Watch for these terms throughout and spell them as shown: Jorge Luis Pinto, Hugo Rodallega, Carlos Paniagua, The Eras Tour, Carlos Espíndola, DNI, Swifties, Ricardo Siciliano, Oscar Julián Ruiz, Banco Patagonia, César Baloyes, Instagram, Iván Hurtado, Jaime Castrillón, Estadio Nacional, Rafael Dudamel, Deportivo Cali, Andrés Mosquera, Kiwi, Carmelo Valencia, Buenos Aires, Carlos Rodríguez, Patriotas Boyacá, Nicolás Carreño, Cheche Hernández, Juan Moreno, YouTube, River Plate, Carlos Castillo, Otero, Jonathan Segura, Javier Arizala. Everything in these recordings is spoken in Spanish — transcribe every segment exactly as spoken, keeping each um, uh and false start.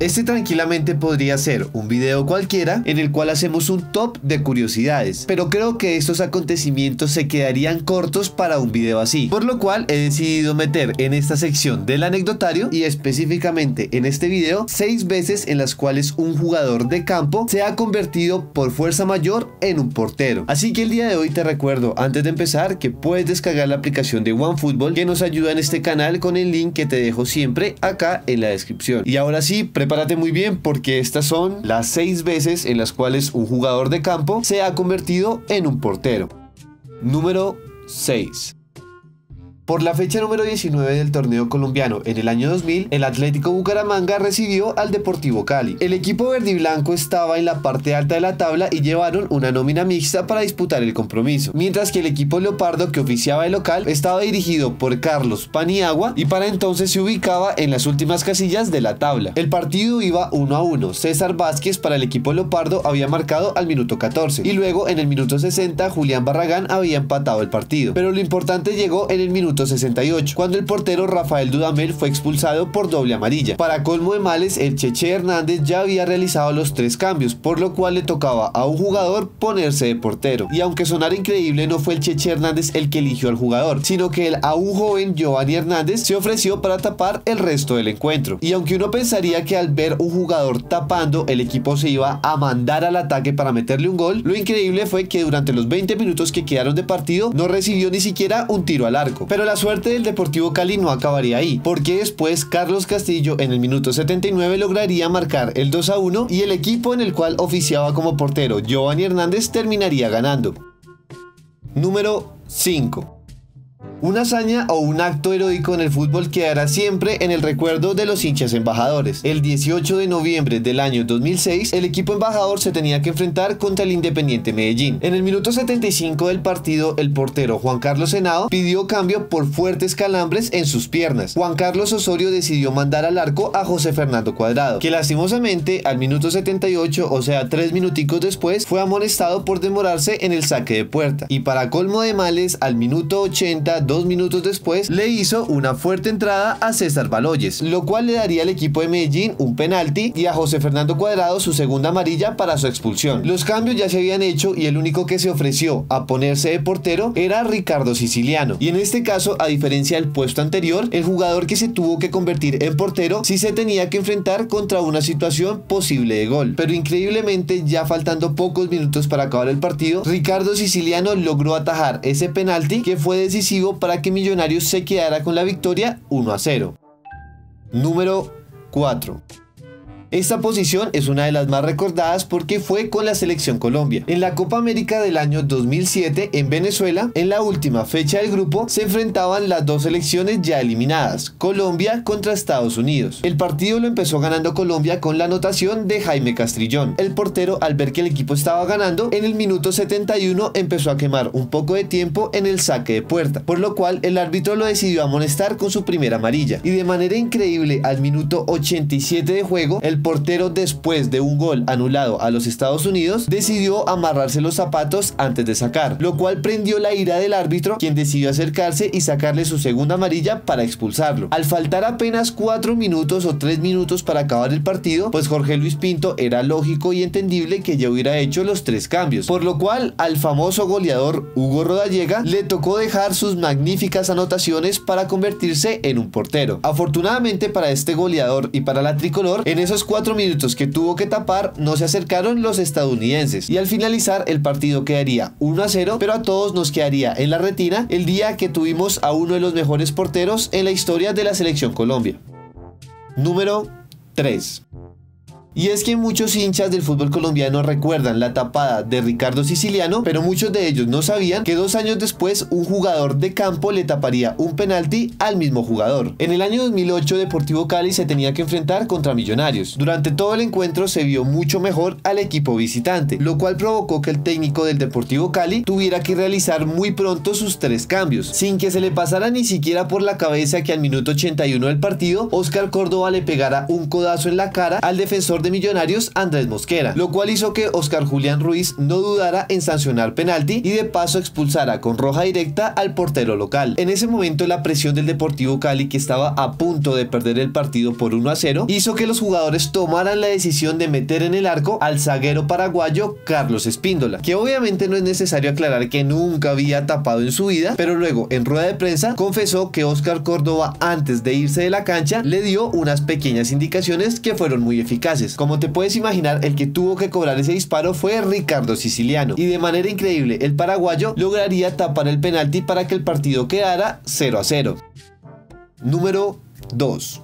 Este tranquilamente podría ser un video cualquiera en el cual hacemos un top de curiosidades, pero creo que estos acontecimientos se quedarían cortos para un video así, por lo cual he decidido meter en esta sección del anecdotario y específicamente en este video seis veces en las cuales un jugador de campo se ha convertido por fuerza mayor en un portero. Así que el día de hoy te recuerdo antes de empezar que puedes descargar la aplicación de OneFootball que nos ayuda en este canal con el link que te dejo siempre acá en la descripción. Y ahora sí, prepárate muy bien porque estas son las seis veces en las cuales un jugador de campo se ha convertido en un portero. Número seis. Por la fecha número diecinueve del torneo colombiano en el año dos mil, el Atlético Bucaramanga recibió al Deportivo Cali. El equipo verdiblanco estaba en la parte alta de la tabla y llevaron una nómina mixta para disputar el compromiso, mientras que el equipo leopardo que oficiaba el local estaba dirigido por Carlos Paniagua y para entonces se ubicaba en las últimas casillas de la tabla. El partido iba uno a uno, César Vázquez para el equipo leopardo había marcado al minuto catorce y luego en el minuto sesenta Julián Barragán había empatado el partido, pero lo importante llegó en el minuto sesenta y ocho, cuando el portero Rafael Dudamel fue expulsado por doble amarilla. Para colmo de males, el Cheche Hernández ya había realizado los tres cambios, por lo cual le tocaba a un jugador ponerse de portero. Y aunque sonara increíble, no fue el Cheche Hernández el que eligió al jugador, sino que el aún joven Giovanni Hernández se ofreció para tapar el resto del encuentro. Y aunque uno pensaría que al ver un jugador tapando, el equipo se iba a mandar al ataque para meterle un gol, lo increíble fue que durante los veinte minutos que quedaron de partido, no recibió ni siquiera un tiro al arco. Pero la suerte del Deportivo Cali no acabaría ahí, porque después Carlos Castillo en el minuto setenta y nueve lograría marcar el dos a uno y el equipo en el cual oficiaba como portero Giovanni Hernández terminaría ganando. Número cinco. Una hazaña o un acto heroico en el fútbol quedará siempre en el recuerdo de los hinchas embajadores. El dieciocho de noviembre del año dos mil seis, el equipo embajador se tenía que enfrentar contra el Independiente Medellín. En el minuto setenta y cinco del partido, el portero Juan Carlos Henao pidió cambio por fuertes calambres en sus piernas. Juan Carlos Osorio decidió mandar al arco a José Fernando Cuadrado, que lastimosamente al minuto setenta y ocho, o sea tres minuticos después, fue amonestado por demorarse en el saque de puerta. Y para colmo de males, al minuto ochenta, dos minutos después, le hizo una fuerte entrada a César Baloyes, lo cual le daría al equipo de Medellín un penalti y a José Fernando Cuadrado su segunda amarilla para su expulsión. Los cambios ya se habían hecho y el único que se ofreció a ponerse de portero era Ricardo Siciliano. Y en este caso, a diferencia del puesto anterior, el jugador que se tuvo que convertir en portero sí se tenía que enfrentar contra una situación posible de gol. Pero increíblemente, ya faltando pocos minutos para acabar el partido, Ricardo Siciliano logró atajar ese penalti que fue decisivo para que Millonarios se quedara con la victoria uno a cero. Número cuatro. Esta posición es una de las más recordadas porque fue con la selección Colombia. En la Copa América del año dos mil siete en Venezuela, en la última fecha del grupo, se enfrentaban las dos selecciones ya eliminadas, Colombia contra Estados Unidos. El partido lo empezó ganando Colombia con la anotación de Jaime Castrillón. El portero, al ver que el equipo estaba ganando, en el minuto setenta y uno empezó a quemar un poco de tiempo en el saque de puerta, por lo cual el árbitro lo decidió amonestar con su primera amarilla. Y de manera increíble, al minuto ochenta y siete de juego, el portero, después de un gol anulado a los Estados Unidos, decidió amarrarse los zapatos antes de sacar, lo cual prendió la ira del árbitro, quien decidió acercarse y sacarle su segunda amarilla para expulsarlo. Al faltar apenas cuatro minutos o tres minutos para acabar el partido, pues Jorge Luis Pinto era lógico y entendible que ya hubiera hecho los tres cambios, por lo cual al famoso goleador Hugo Rodallega le tocó dejar sus magníficas anotaciones para convertirse en un portero. Afortunadamente para este goleador y para la tricolor, en esos cuatro minutos que tuvo que tapar no se acercaron los estadounidenses y al finalizar el partido quedaría uno a cero, pero a todos nos quedaría en la retina el día que tuvimos a uno de los mejores porteros en la historia de la selección Colombia. Número tres. Y es que muchos hinchas del fútbol colombiano recuerdan la tapada de Ricardo Siciliano, pero muchos de ellos no sabían que dos años después un jugador de campo le taparía un penalti al mismo jugador. En el año dos mil ocho, Deportivo Cali se tenía que enfrentar contra Millonarios. Durante todo el encuentro se vio mucho mejor al equipo visitante, lo cual provocó que el técnico del Deportivo Cali tuviera que realizar muy pronto sus tres cambios, sin que se le pasara ni siquiera por la cabeza que al minuto ochenta y uno del partido, Oscar Córdoba le pegara un codazo en la cara al defensor jugador de Millonarios, Andrés Mosquera, lo cual hizo que Oscar Julián Ruiz no dudara en sancionar penalti y de paso expulsara con roja directa al portero local. En ese momento la presión del Deportivo Cali, que estaba a punto de perder el partido por uno a cero, hizo que los jugadores tomaran la decisión de meter en el arco al zaguero paraguayo Carlos Espíndola, que obviamente no es necesario aclarar que nunca había tapado en su vida, pero luego en rueda de prensa confesó que Oscar Córdoba, antes de irse de la cancha, le dio unas pequeñas indicaciones que fueron muy eficaces. Como te puedes imaginar, el que tuvo que cobrar ese disparo fue Ricardo Siciliano, y de manera increíble el paraguayo lograría tapar el penalti para que el partido quedara cero a cero. Número dos.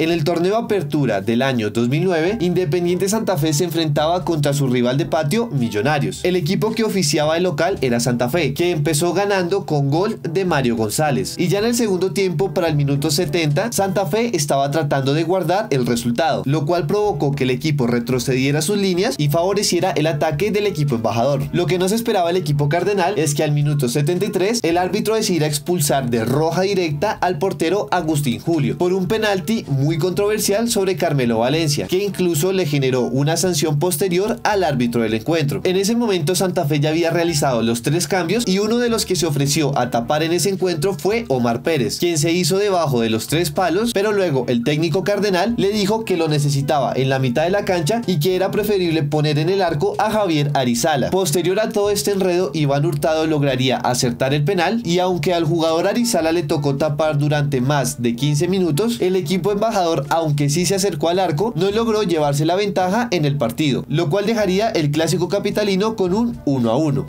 En el torneo Apertura del año dos mil nueve, Independiente Santa Fe se enfrentaba contra su rival de patio, Millonarios. El equipo que oficiaba el local era Santa Fe, que empezó ganando con gol de Mario González. Y ya en el segundo tiempo, para el minuto setenta, Santa Fe estaba tratando de guardar el resultado, lo cual provocó que el equipo retrocediera sus líneas y favoreciera el ataque del equipo embajador. Lo que no se esperaba el equipo cardenal es que al minuto setenta y tres, el árbitro decidiera expulsar de roja directa al portero Agustín Julio, por un penalti muy muy controversial sobre Carmelo Valencia, que incluso le generó una sanción posterior al árbitro del encuentro. En ese momento Santa Fe ya había realizado los tres cambios y uno de los que se ofreció a tapar en ese encuentro fue Omar Pérez, quien se hizo debajo de los tres palos, pero luego el técnico cardenal le dijo que lo necesitaba en la mitad de la cancha y que era preferible poner en el arco a Javier Arizala. Posterior a todo este enredo, Iván Hurtado lograría acertar el penal y aunque al jugador Arizala le tocó tapar durante más de quince minutos, el equipo embajador, aunque sí se acercó al arco, no logró llevarse la ventaja en el partido, lo cual dejaría el clásico capitalino con un uno a uno.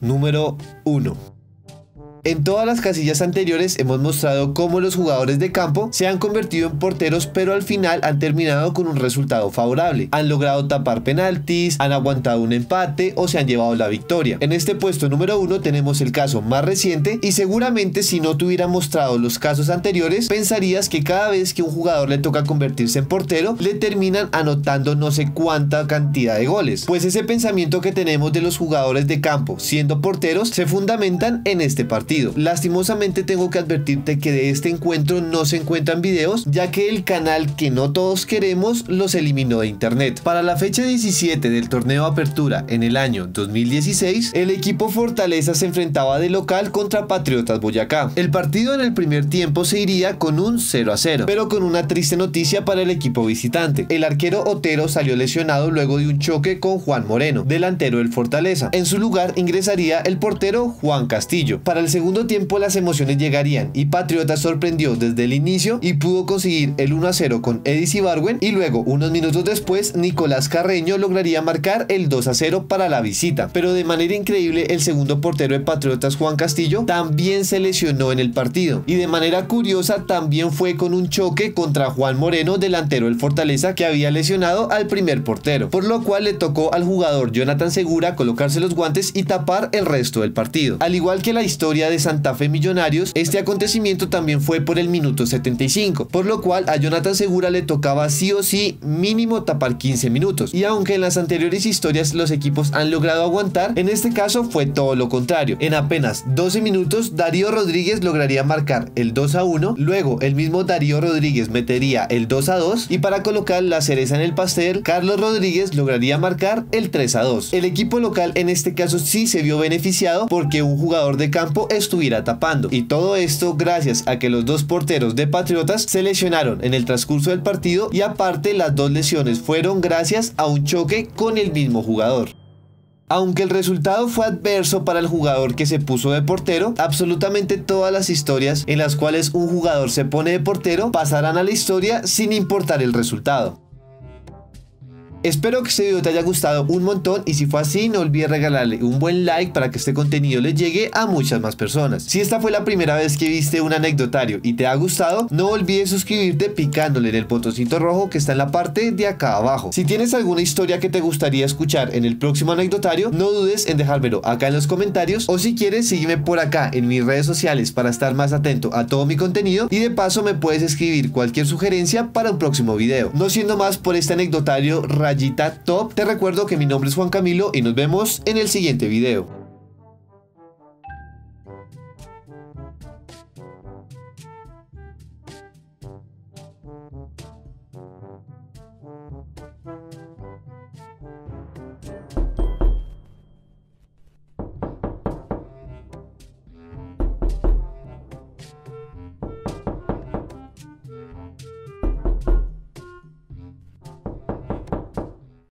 Número uno. En todas las casillas anteriores hemos mostrado cómo los jugadores de campo se han convertido en porteros, pero al final han terminado con un resultado favorable. Han logrado tapar penaltis, han aguantado un empate o se han llevado la victoria. En este puesto número uno tenemos el caso más reciente y seguramente si no te hubiera mostrado los casos anteriores, pensarías que cada vez que un jugador le toca convertirse en portero, le terminan anotando no sé cuánta cantidad de goles. Pues ese pensamiento que tenemos de los jugadores de campo siendo porteros se fundamentan en este partido. Lastimosamente tengo que advertirte que de este encuentro no se encuentran videos, ya que el canal que no todos queremos los eliminó de internet. Para la fecha diecisiete del torneo Apertura en el año dos mil dieciséis, el equipo Fortaleza se enfrentaba de local contra Patriotas Boyacá. El partido en el primer tiempo se iría con un cero a cero, pero con una triste noticia para el equipo visitante. El arquero Otero salió lesionado luego de un choque con Juan Moreno, delantero del Fortaleza. En su lugar ingresaría el portero Juan Castillo. Para el segundo tiempo las emociones llegarían y Patriotas sorprendió desde el inicio y pudo conseguir el uno a cero con Edis Ibarwen, y luego unos minutos después Nicolás Carreño lograría marcar el dos a cero para la visita, pero de manera increíble el segundo portero de Patriotas, Juan Castillo, también se lesionó en el partido y de manera curiosa también fue con un choque contra Juan Moreno, delantero del Fortaleza, que había lesionado al primer portero, por lo cual le tocó al jugador Jonathan Segura colocarse los guantes y tapar el resto del partido. Al igual que la historia de Santa Fe Millonarios, este acontecimiento también fue por el minuto setenta y cinco, por lo cual a Jonathan Segura le tocaba sí o sí mínimo tapar quince minutos, y aunque en las anteriores historias los equipos han logrado aguantar, en este caso fue todo lo contrario. En apenas doce minutos Darío Rodríguez lograría marcar el dos a uno, luego el mismo Darío Rodríguez metería el dos a dos y para colocar la cereza en el pastel, Carlos Rodríguez lograría marcar el tres a dos. El equipo local en este caso sí se vio beneficiado porque un jugador de campo estuviera tapando, y todo esto gracias a que los dos porteros de Patriotas se lesionaron en el transcurso del partido y aparte las dos lesiones fueron gracias a un choque con el mismo jugador. Aunque el resultado fue adverso para el jugador que se puso de portero, absolutamente todas las historias en las cuales un jugador se pone de portero pasarán a la historia sin importar el resultado. Espero que este video te haya gustado un montón y si fue así no olvides regalarle un buen like para que este contenido les llegue a muchas más personas. Si esta fue la primera vez que viste un anecdotario y te ha gustado, no olvides suscribirte picándole en el botoncito rojo que está en la parte de acá abajo. Si tienes alguna historia que te gustaría escuchar en el próximo anecdotario, no dudes en dejármelo acá en los comentarios, o si quieres sígueme por acá en mis redes sociales para estar más atento a todo mi contenido y de paso me puedes escribir cualquier sugerencia para un próximo video. No siendo más por este anecdotario rayita top, te recuerdo que mi nombre es Juan Camilo y nos vemos en el siguiente video.